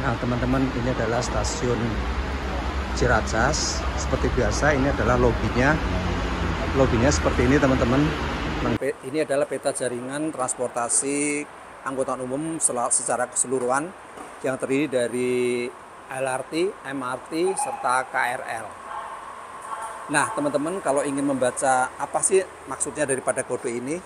Nah teman-teman, ini adalah stasiun Ciracas. Seperti biasa ini adalah lobinya. Lobinya seperti ini teman-teman. Ini adalah peta jaringan transportasi angkutan umum secara keseluruhan yang terdiri dari LRT, MRT, serta KRL. Nah teman-teman, kalau ingin membaca apa sih maksudnya daripada kode ini,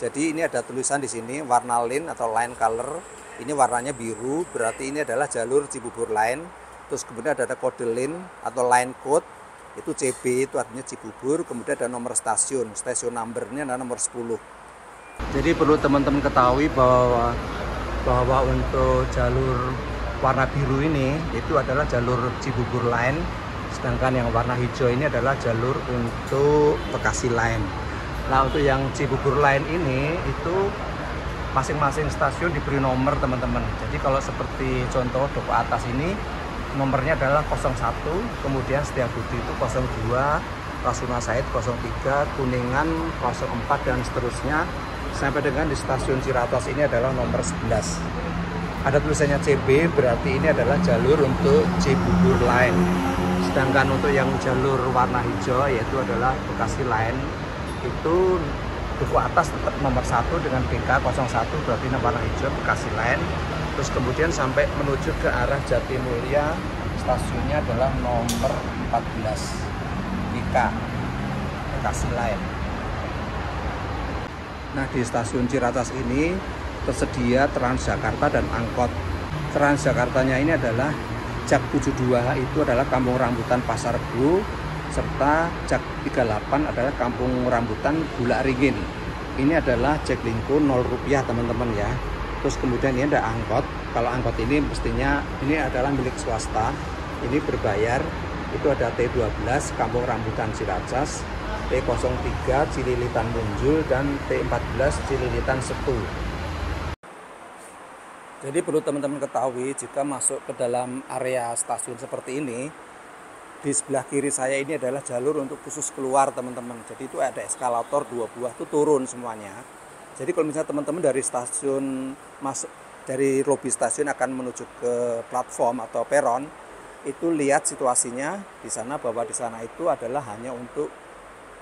jadi ini ada tulisan di sini warna line atau line color. Ini warnanya biru, berarti ini adalah jalur Cibubur Line. Terus kemudian ada kode line atau line code, itu CB, itu artinya Cibubur. Kemudian ada nomor stasiun, stasiun numbernya ada nomor 10. Jadi perlu teman-teman ketahui bahwa untuk jalur warna biru ini itu adalah jalur Cibubur Line, sedangkan yang warna hijau ini adalah jalur untuk Bekasi Line. Nah untuk yang Cibubur Line ini itu masing-masing stasiun diberi nomor teman-teman. Jadi kalau seperti contoh Duku Atas ini nomornya adalah 01, kemudian Setiabudi itu 02, Rasuna Said 03, Kuningan 04 dan seterusnya sampai dengan di stasiun Ciracas ini adalah nomor 11. Ada tulisannya CB, berarti ini adalah jalur untuk Cibubur Line. Sedangkan untuk yang jalur warna hijau yaitu adalah Bekasi Line, itu Duku Atas tetap nomor 1 dengan BK 01, berarti ini warna hijau Bekasi Line. Terus kemudian sampai menuju ke arah Jatimulya, stasiunnya adalah nomor 14 BK Bekasi Line. Nah di stasiun Ciracas ini tersedia Transjakarta dan angkot. Transjakartanya ini adalah Jak 72 itu adalah Kampung Rambutan Pasar Rebo, serta Jak 38 adalah Kampung Rambutan Bulak Ringin. Ini adalah Jak Lingko 0 rupiah teman-teman ya. Terus kemudian ini ada angkot. Kalau angkot ini mestinya ini adalah milik swasta, ini berbayar. Itu ada T12 Kampung Rambutan Ciracas, T03 Cililitan Munjul, dan T14 Cililitan Setu. Jadi perlu teman-teman ketahui jika masuk ke dalam area stasiun seperti ini, di sebelah kiri saya ini adalah jalur untuk khusus keluar teman-teman. Jadi itu ada eskalator 2 buah, itu turun semuanya. Jadi kalau misalnya teman-teman dari stasiun masuk dari lobi stasiun akan menuju ke platform atau peron, itu lihat situasinya di sana bahwa di sana itu adalah hanya untuk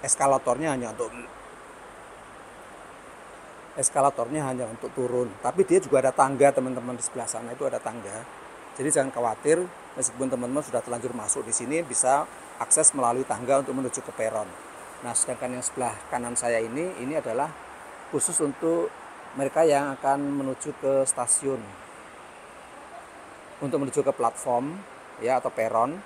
eskalatornya, hanya untuk turun, tapi dia juga ada tangga teman-teman, di sebelah sana itu ada tangga. Jadi jangan khawatir, meskipun teman-teman sudah terlanjur masuk di sini bisa akses melalui tangga untuk menuju ke peron. Nah sedangkan yang sebelah kanan saya ini adalah khusus untuk mereka yang akan menuju ke stasiun untuk menuju ke platform ya atau peron.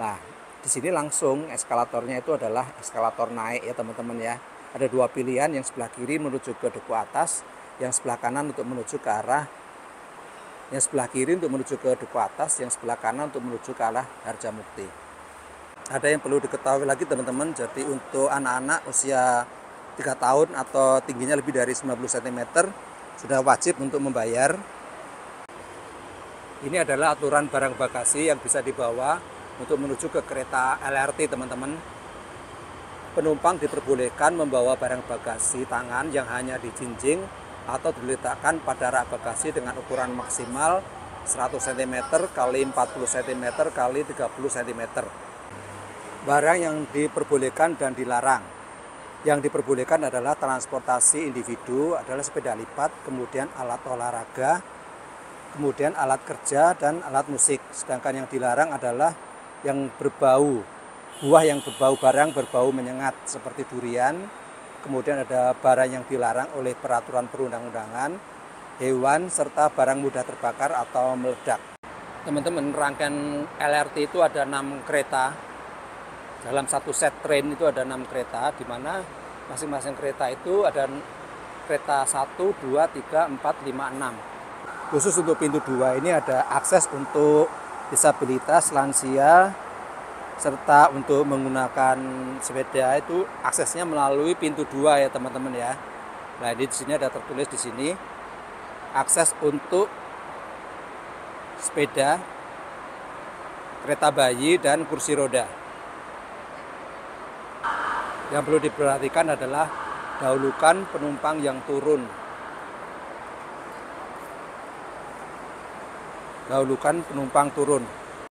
Nah di sini langsung eskalatornya itu adalah eskalator naik ya teman-teman ya. Ada dua pilihan, yang sebelah kiri menuju ke Duku Atas, yang sebelah kanan untuk menuju ke arah, yang sebelah kiri untuk menuju ke Duku Atas, yang sebelah kanan untuk menuju ke arah Harjamukti. Ada yang perlu diketahui lagi teman-teman, jadi untuk anak-anak usia 3 tahun atau tingginya lebih dari 90 cm sudah wajib untuk membayar. Ini adalah aturan barang bagasi yang bisa dibawa untuk menuju ke kereta LRT teman-teman. Penumpang diperbolehkan membawa barang bagasi tangan yang hanya dijinjing atau diletakkan pada rak bagasi dengan ukuran maksimal 100 cm x 40 cm x 30 cm. Barang yang diperbolehkan dan dilarang. Yang diperbolehkan adalah transportasi individu, adalah sepeda lipat, kemudian alat olahraga, kemudian alat kerja, dan alat musik. Sedangkan yang dilarang adalah yang berbau. Buah yang berbau, barang berbau menyengat seperti durian. Kemudian ada barang yang dilarang oleh peraturan perundang-undangan, hewan, serta barang mudah terbakar atau meledak. Teman-teman, rangkaian LRT itu ada 6 kereta. Dalam satu set train itu ada 6 kereta, di mana masing-masing kereta itu ada kereta 1, 2, 3, 4, 5, 6. Khusus untuk pintu 2 ini ada akses untuk disabilitas, lansia, serta untuk menggunakan sepeda itu aksesnya melalui pintu 2 ya teman-teman ya. Nah di sini ada tertulis di sini akses untuk sepeda, kereta bayi, dan kursi roda. Yang perlu diperhatikan adalah dahulukan penumpang yang turun. dahulukan penumpang turun.